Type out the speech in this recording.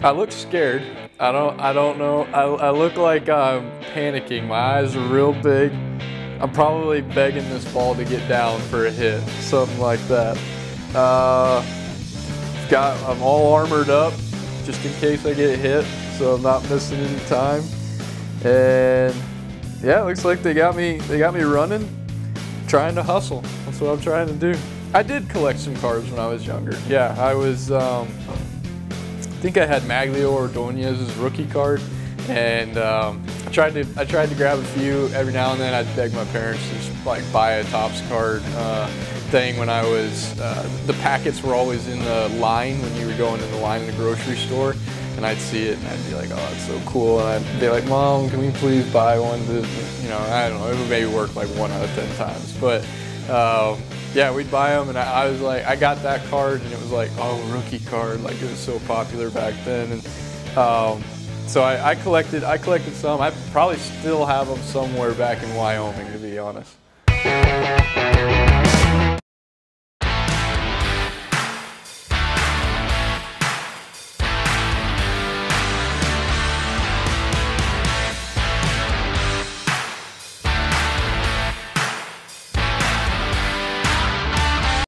I look scared. I don't know. I look like I'm panicking. My eyes are real big. I'm probably begging this ball to get down for a hit, something like that. I'm all armored up just in case I get hit, so I'm not missing any time. And yeah, it looks like they got me running, trying to hustle. That's what I'm trying to do. I did collect some cards when I was younger. Yeah, I was. I think I had Maglio Ordonez's rookie card, and I tried to grab a few every now and then. I'd beg my parents to just like buy a Topps card thing when I was. The packets were always in the line when you were going in the line in the grocery store, and I'd see it and I'd be like, "Oh, that's so cool!" And I'd be like, "Mom, can we please buy one?" You know, I don't know. It would maybe work like 1 out of 10 times, but. Yeah, we'd buy them, and I was like, I got that card, and it was like, oh, rookie card, like it was so popular back then. And so I collected some. I probably still have them somewhere back in Wyoming, to be honest.